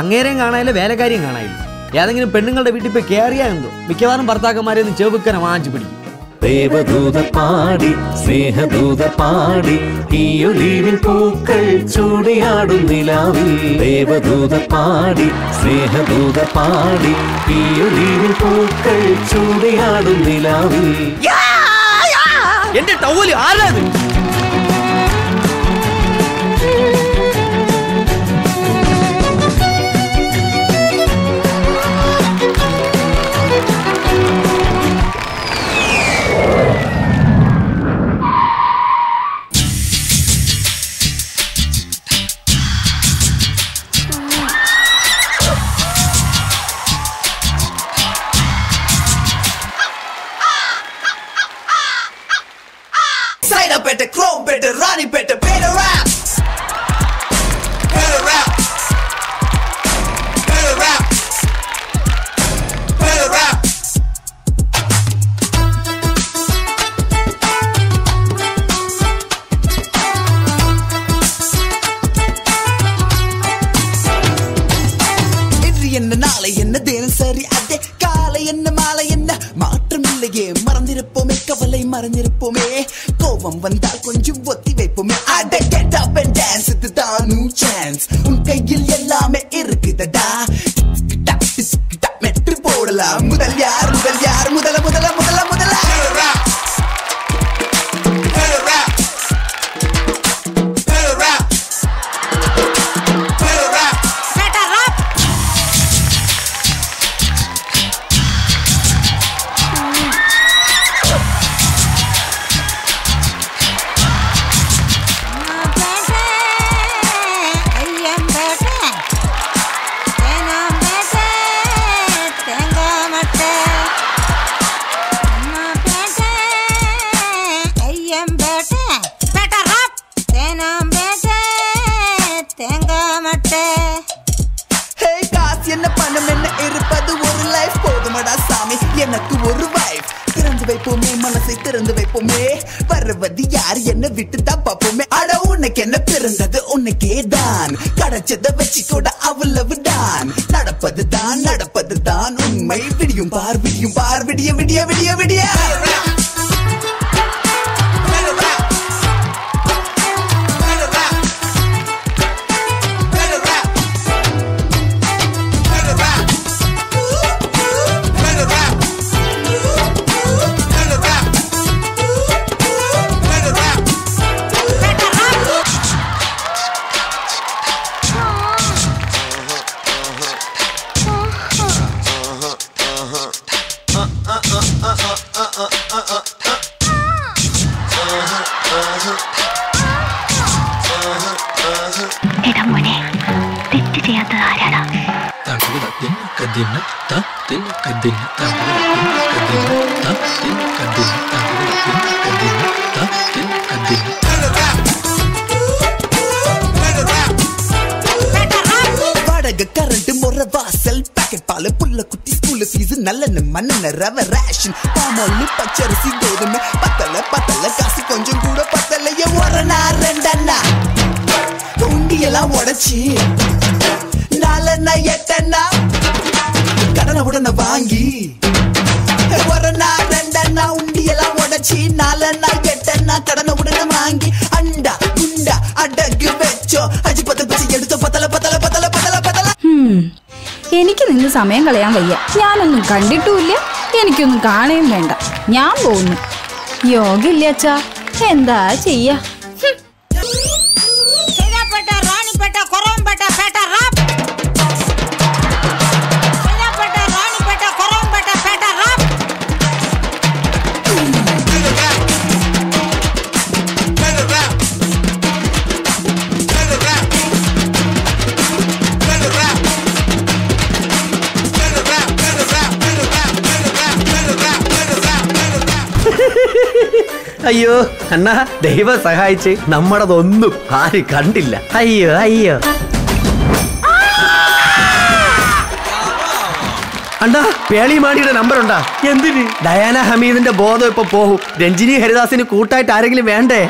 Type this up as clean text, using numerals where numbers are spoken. അങ്ങേരെയും കാണാനില്ല, വേലക്കാരിയും കാണാനില്ല. ഏതെങ്കിലും പെണ്ണുങ്ങളുടെ വീട്ടിൽ പോയി കയറിയാ എന്തോ മിക്കവാറും ഭർത്താക്കന്മാരെ ഒന്ന് ചെവുക്കനെ വാങ്ങിച്ചു പിടിക്കും. ദേവദൂത പാടി, സ്നേഹദൂത പാടി, ഈ ഒലിവിൻ പൂക്കൾ ചൂടിയാടും നിലാവിൽ. ദേവദൂത പാടി, സ്നേഹദൂത പാടി, ഈ ഒലിവിൻ പൂക്കൾ ചൂടിയാടും നിലാവിൽ. എന്റെ ടൗവൽ ആരാണ്? എനിക്ക് നിന്ന് സമയം കളയാൻ വയ്യ. ഞാനൊന്നും കണ്ടിട്ടുമില്ല, എനിക്കൊന്നും കാണുകയും വേണ്ട. ഞാൻ പോകുന്നു. യോഗ ഇല്ല അച്ഛാ, എന്താ ചെയ്യാ? അയ്യോ അണ്ണാ, ദൈവം സഹായിച്ച് നമ്മളതൊന്നും ആരും കണ്ടില്ല. അയ്യോ അയ്യോ അണ്ണാ, പേളിമാണിയുടെ നമ്പർ ഉണ്ടാ? എന്തിന്? ഡയാന ഹമീദിന്റെ ബോധം ഇപ്പൊ പോകും. രഞ്ജിനി ഹരിദാസിന് കൂട്ടായിട്ട് ആരെങ്കിലും വേണ്ടേ?